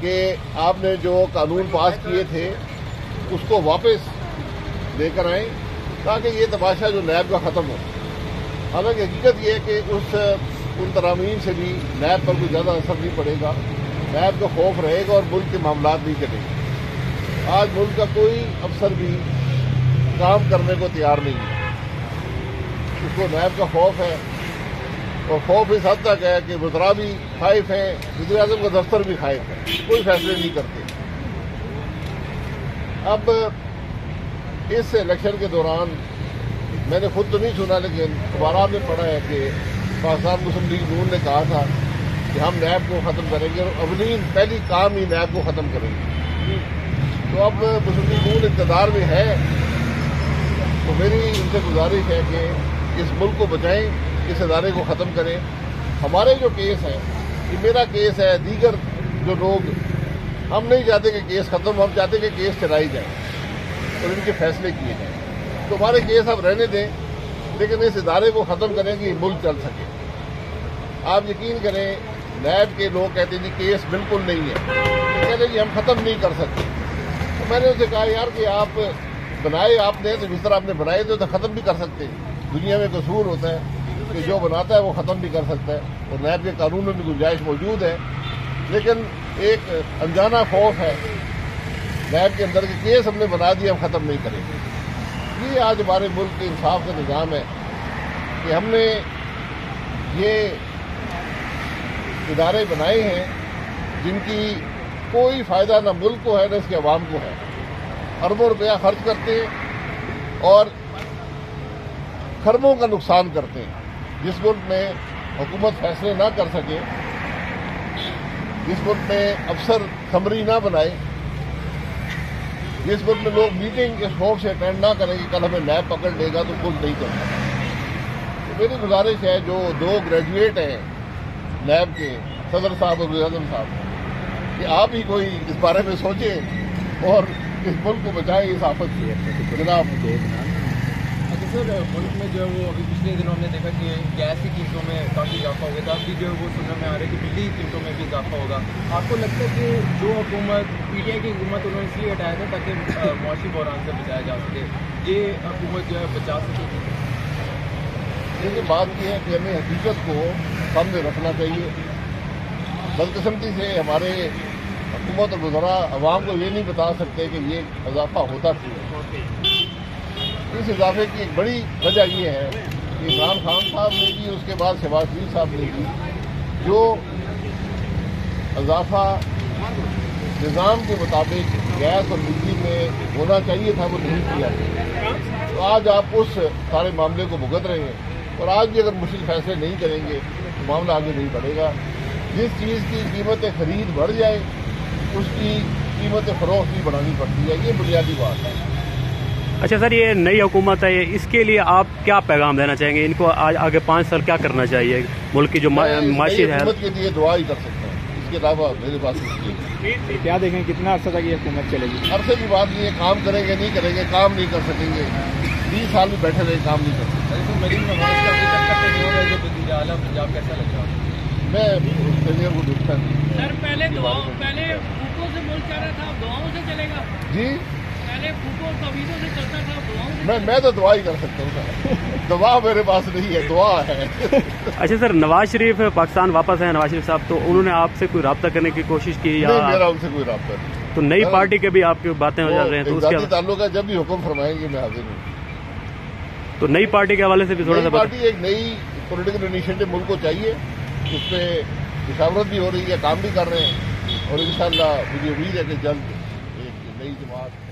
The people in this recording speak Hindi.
कि आपने जो कानून पास किए थे उसको वापस लेकर आएं ताकि ये तमाशा जो नैब का ख़त्म हो। हालांकि हकीकत ये है कि उन तरामीम से भी नैब पर कोई ज़्यादा असर नहीं पड़ेगा, नैब का खौफ रहेगा और मुल्क के मामला नहीं कटेंगे। आज मुल्क का कोई अफसर भी काम करने को तैयार नहीं है, उसको नैब का खौफ है और खौफ इस हद तक है कि वज़रा भी खाइफ हैं, वज़ीर आज़म का दफ्तर भी खाइफ है, कोई फैसले नहीं करते। अब इस इलेक्शन के दौरान मैंने खुद तो नहीं सुना लेकिन अखबारों में पढ़ा है कि पाकिस्तान मुस्लिम लीग नून ने कहा था कि हम नैब को ख़त्म करेंगे और अवलीन पहली काम ही नैब को ख़त्म करेंगे। तो अब मुस्लिम लीग नून इक़्तिदार में है तो मेरी इनसे गुजारिश है कि इस मुल्क को बचाएँ, इस अदारे को ख़त्म करें। हमारे जो केस हैं, ये मेरा केस है, दीगर जो लोग, हम नहीं चाहते कि केस ख़त्म, हम चाहते कि केस चलाई जाए और इनके फैसले किए जाएँ। तो हमारे केस आप रहने दें लेकिन इस इदारे को ख़त्म करें कि मुल्क चल सके। आप यकीन करें नैब के लोग कहते जी केस बिल्कुल नहीं है, कहते जी हम ख़त्म नहीं कर सकते। तो मैंने उनसे कहा यार कि आप बनाए आपने तो जिस तरह आपने बनाए तो ख़त्म भी कर सकते हैं। दुनिया में कसूर होता है कि जो बनाता है वो ख़त्म भी कर सकता है और नैब के कानून में भी गुंजाइश मौजूद है, लेकिन एक अनजाना खौफ है नैब के अंदर के केस हमने बना दिए हम ख़त्म नहीं करेंगे। ये आज हमारे मुल्क के इंसाफ का निज़ाम है कि हमने ये इदारे बनाए हैं जिनकी कोई फ़ायदा ना मुल्क को है ना इसके अवाम को है। अरबों रुपया खर्च करते हैं और खरबों का नुकसान करते हैं। जिस मुल्क में हुकूमत फैसले ना कर सके, जिस मुल्क में अफसर समरी ना बनाए, जिस मुल्क में लोग मीटिंग के शौक से अटेंड ना करें कि कल हमें नैब पकड़ लेगा तो कुछ नहीं करना। तो मेरी गुजारिश है जो दो ग्रेजुएट हैं नैब के, सदर साहब और वज़ीर आज़म साहब, कि आप ही कोई इस बारे में सोचें और इस मुल्क को बचाएं इस आफत से। जनाब सर, मुल्क में जो है वो अभी पिछले दिनों हमने देखा कि गैस की कीमतों में काफ़ी इजाफा हो गया था, अभी जो है वो सुनने में आ रहा है कि बिजली की कीमतों में भी इजाफा होगा। आपको लगता है कि जो हुकूमत पीटीआई की हुकूमत उन्होंने इसलिए हटाया था ताकि मुआशी बहरान से बचाया जा सके, ये हुकूमत जो है बचा सके? देखिए बात यह है कि हमें हकीकत को सामने रखना चाहिए। बदकिस्मती से हमारे हुकूमत और वज़रा आवाम को ये नहीं बता सकते कि ये इजाफा होता क्यों। इस इजाफे की एक बड़ी वजह ये है कि इमरान खान साहब ने भी, उसके बाद शहबाज शरीफ साहब ने भी, जो इजाफा निज़ाम के मुताबिक गैस और बिजली में होना चाहिए था वो नहीं किया था। तो आज आप उस सारे मामले को भुगत रहे हैं और आज भी अगर मुश्किल फैसले नहीं करेंगे तो मामला आगे नहीं बढ़ेगा। जिस चीज़ की कीमत खरीद बढ़ जाए उसकी कीमत फरोख्त भी बढ़ानी पड़ती है, ये बुनियादी बात है। अच्छा सर, ये नई हुकूमत है, इसके लिए आप क्या पैगाम देना चाहेंगे? इनको आगे 5 साल क्या करना चाहिए मुल्क की जो माशी है? हुकूमत के लिए दुआ ही कर सकते हैं, इसके अलावा मेरे पास क्या देखें कितना अर्सा तक ये हुकूमत चलेगी? अरसे की बात नहीं है, काम करेंगे नहीं करेंगे, काम नहीं कर सकेंगे, 20 साल में बैठे रहे काम नहीं कर सकते। मैं को देखता सर, पहले से मुल्क चल रहा था, दुआओं से चलेगा जी। मैं तो दुआ ही कर सकता हूँ सर, दुआ मेरे पास नहीं है, दुआ है। अच्छा सर, नवाज शरीफ पाकिस्तान वापस है, नवाज शरीफ साहब, तो उन्होंने आपसे कोई राब्ता करने की कोशिश की या? नहीं, मेरा उनसे कोई राब्ता नहीं। तो नई पार्टी के भी आपकी बातें हो जा रही हैं तो उसके ताल्लुक है, जब भी हुक्म फरमाएंगे मैं हाजिर हूँ। तो नई पार्टी के हवाले से भी थोड़ा सा, पार्टी एक नई पोलिटिकल इनिशिएटिव मुल्क को चाहिए, उस पर मुशावरत भी हो रही है, काम भी कर रहे हैं और इंशाअल्लाह मुझे उम्मीद है कि जल्द एक नई जमात